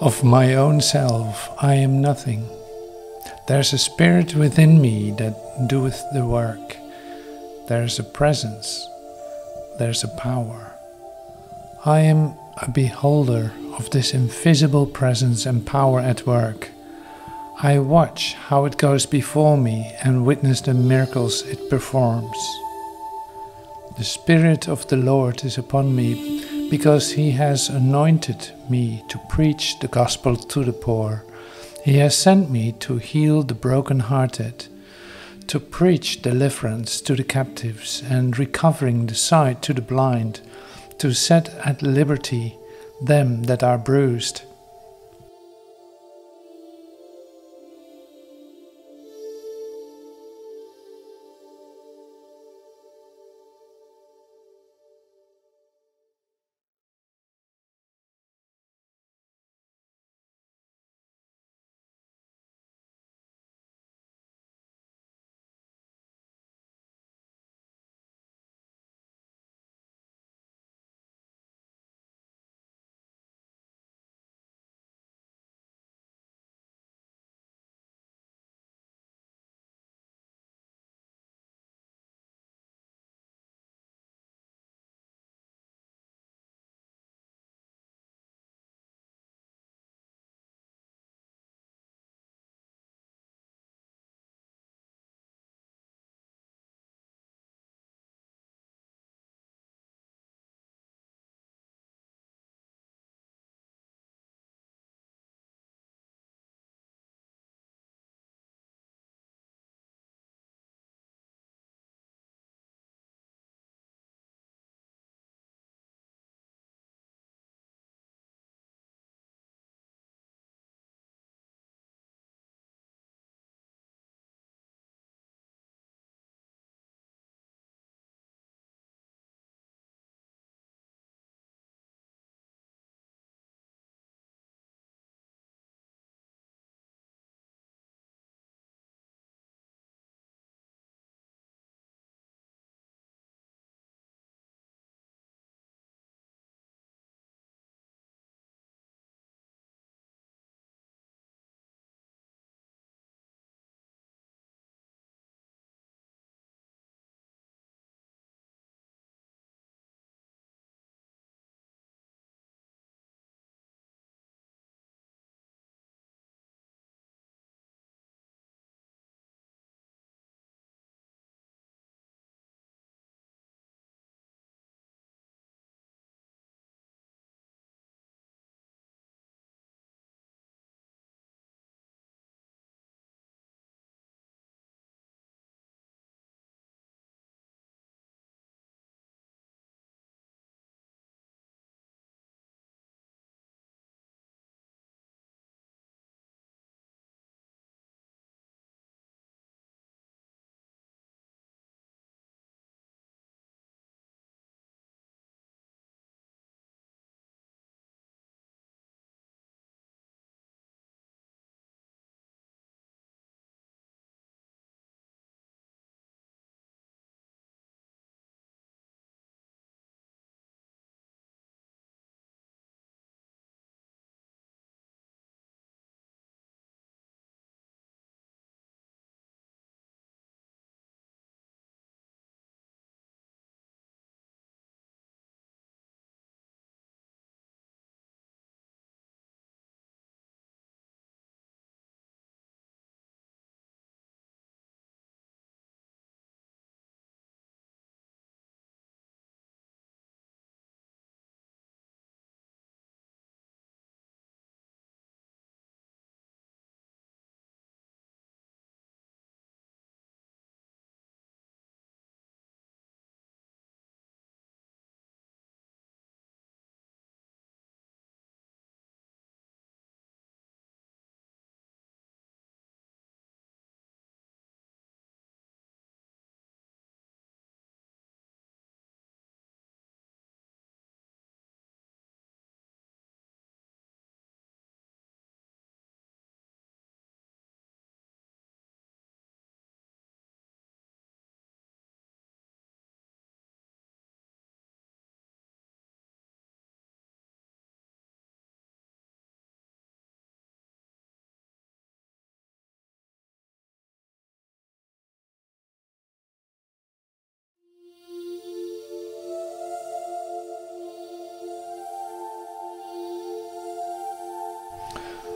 of my own self, I am nothing. There's a spirit within me that doeth the work. There's a presence. There's a power. I am a beholder of this invisible presence and power at work. I watch how it goes before me and witness the miracles it performs. The Spirit of the Lord is upon me because He has anointed me to preach the gospel to the poor. He has sent me to heal the brokenhearted, to preach deliverance to the captives and recovering the sight to the blind, to set at liberty them that are bruised.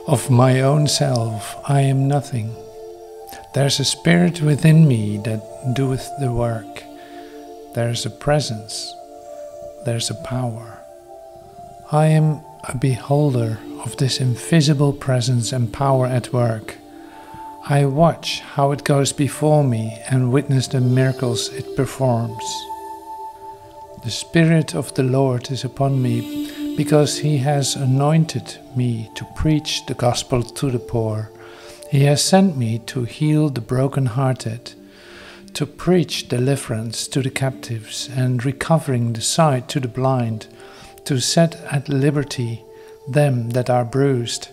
of my own self, I am nothing. There's a spirit within me that doeth the work. There's a presence. There's a power. I am a beholder of this invisible presence and power at work. I watch how it goes before me and witness the miracles it performs. The Spirit of the Lord is upon me, because He has anointed me to preach the gospel to the poor. He has sent me to heal the brokenhearted, to preach deliverance to the captives and recovering the sight to the blind, to set at liberty them that are bruised.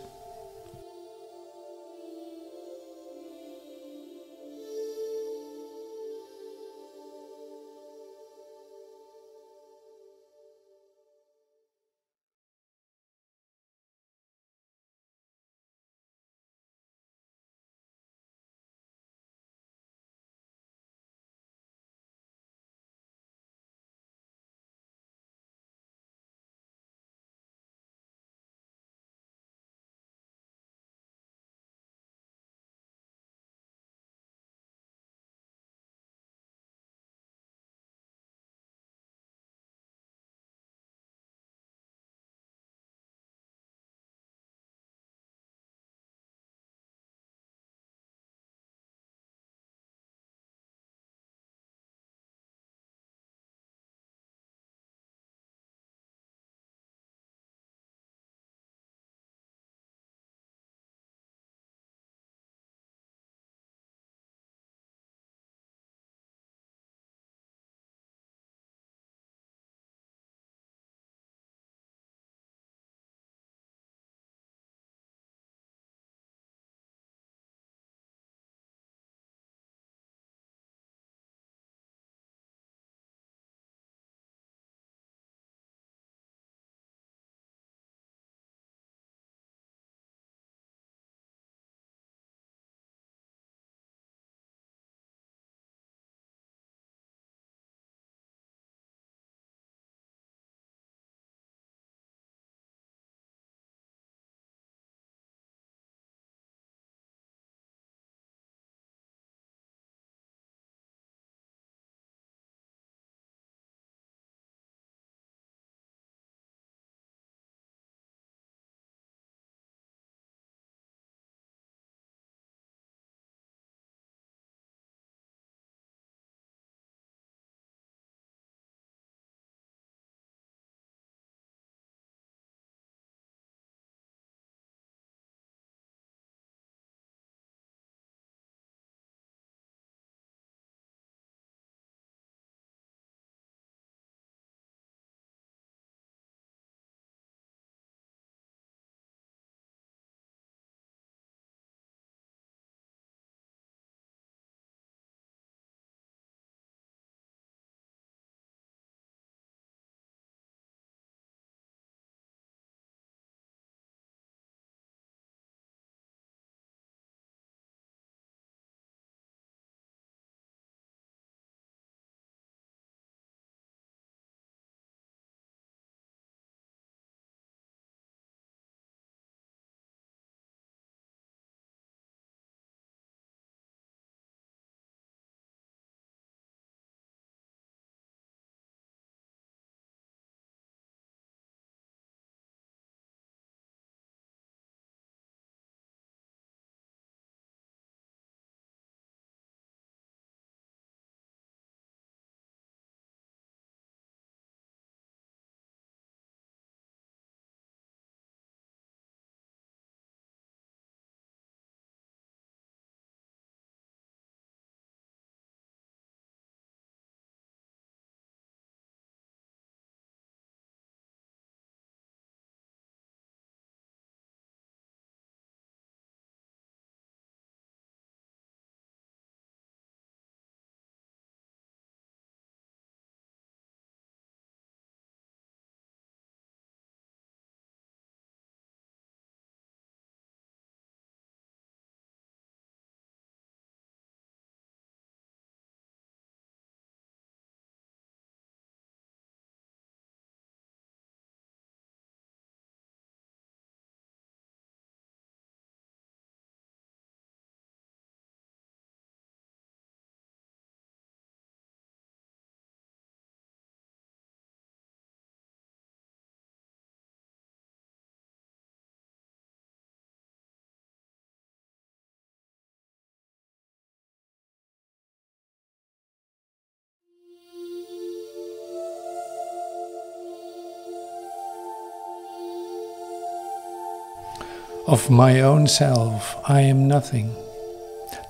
of my own self, I am nothing.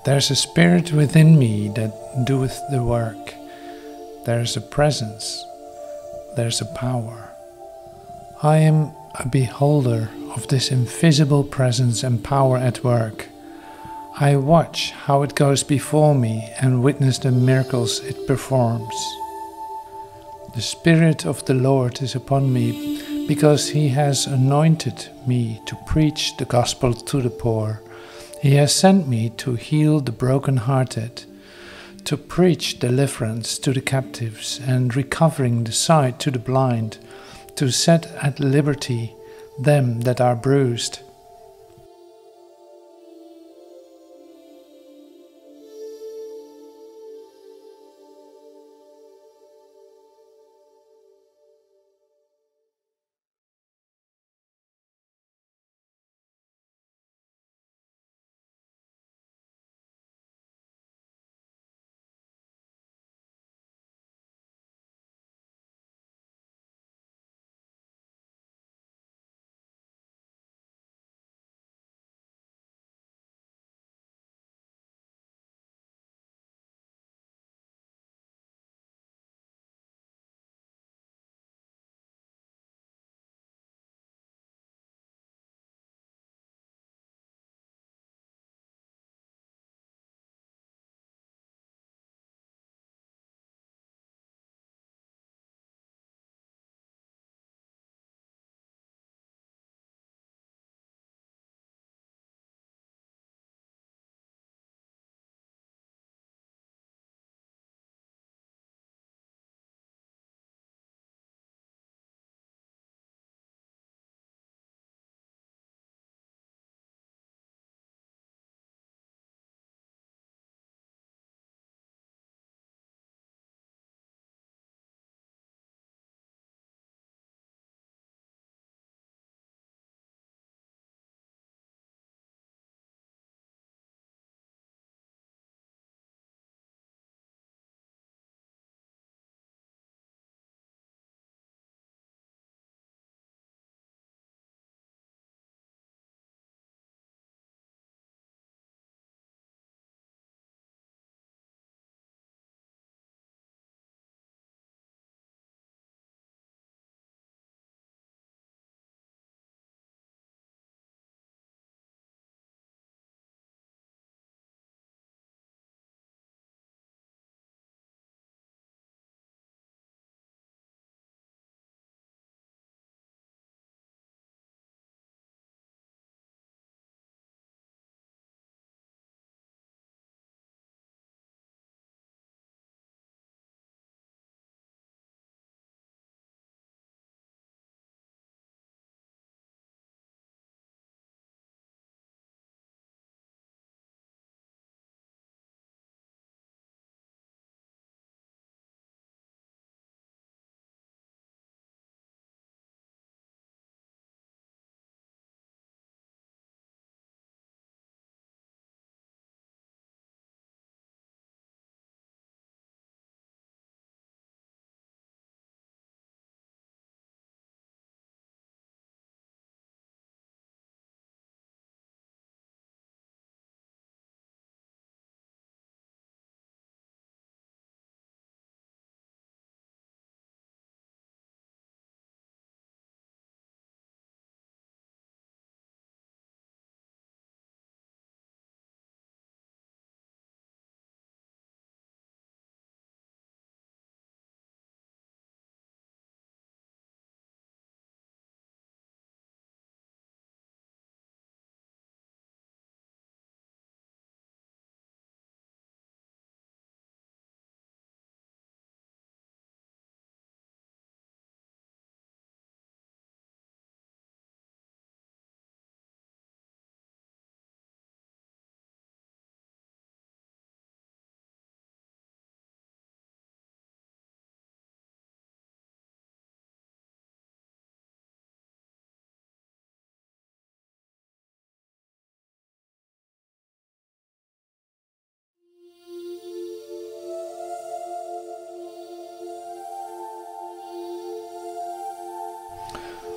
There's a spirit within me that doeth the work. There's a presence. There's a power. I am a beholder of this invisible presence and power at work. I watch how it goes before me and witness the miracles it performs. The Spirit of the Lord is upon me, because He has anointed me to preach the gospel to the poor. He has sent me to heal the brokenhearted, to preach deliverance to the captives and recovering the sight to the blind, to set at liberty them that are bruised.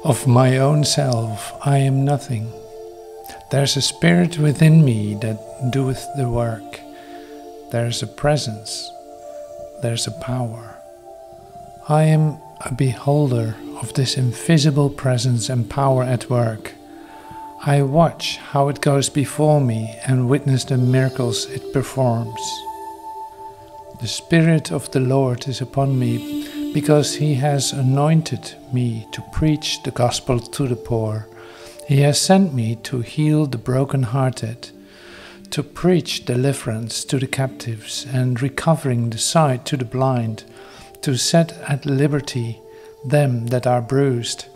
Of my own self, I am nothing. There's a spirit within me that doeth the work. There's a presence. There's a power. I am a beholder of this invisible presence and power at work. I watch how it goes before me and witness the miracles it performs. The Spirit of the Lord is upon me, because He has anointed me to preach the gospel to the poor. He has sent me to heal the brokenhearted, to preach deliverance to the captives and recovering the sight to the blind, to set at liberty them that are bruised.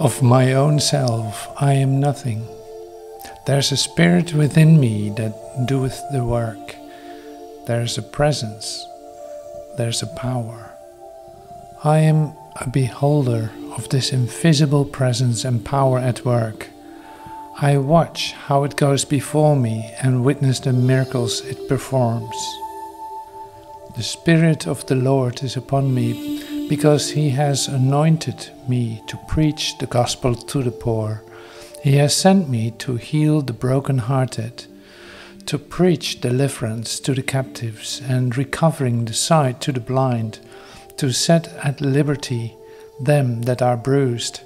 Of my own self I am nothing. There's a spirit within me that doeth the work. There's a presence. There's a power. I am a beholder of this invisible presence and power at work. I watch how it goes before me and witness the miracles it performs. The Spirit of the Lord is upon me, because He has anointed me to preach the gospel to the poor. He has sent me to heal the brokenhearted, to preach deliverance to the captives and recovering the sight to the blind, to set at liberty them that are bruised,